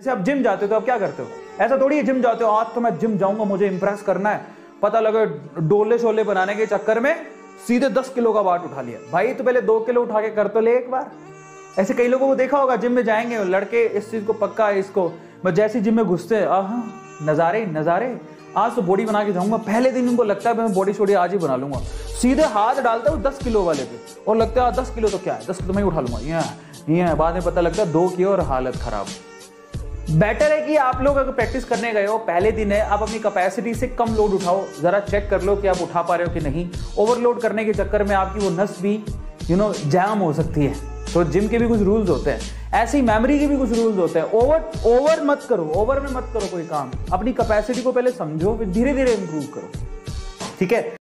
जैसे आप जिम जाते हो तो आप क्या करते हो? ऐसा थोड़ी है जिम जाते हो आज तो मैं जिम जाऊंगा, मुझे इंप्रेस करना है, पता लगा डोले शोले बनाने के चक्कर में सीधे 10 किलो का बाट उठा लिया। भाई तो पहले 2 किलो उठा के कर तो ले एक बार। ऐसे कई लोगों को देखा होगा जिम में जाएंगे लड़के, इस चीज को पक्का है इसको, मैं जैसे जिम में घुसते आहा नज़ारे नज़ारे, आज तो बॉडी बना के जाऊंगा। पहले दिन उनको लगता है मैं बॉडी शोडी आज ही बना लूंगा, सीधे हाथ डालता हूँ 10 किलो वाले पे और लगता है 10 किलो तो क्या है, 10 किलो मैं ही उठा लूंगा। यहाँ बाद में पता लगता है 2 की और हालत खराब। बेटर है कि आप लोग अगर प्रैक्टिस करने गए हो पहले दिन है, आप अपनी कैपेसिटी से कम लोड उठाओ, जरा चेक कर लो कि आप उठा पा रहे हो कि नहीं। ओवरलोड करने के चक्कर में आपकी वो नस भी जाम हो सकती है। तो जिम के भी कुछ रूल्स होते हैं, ऐसी मेमोरी के भी कुछ रूल्स होते हैं। ओवर मत करो, ओवर में मत करो कोई काम, अपनी कैपेसिटी को पहले समझो, धीरे धीरे इंप्रूव करो, ठीक है।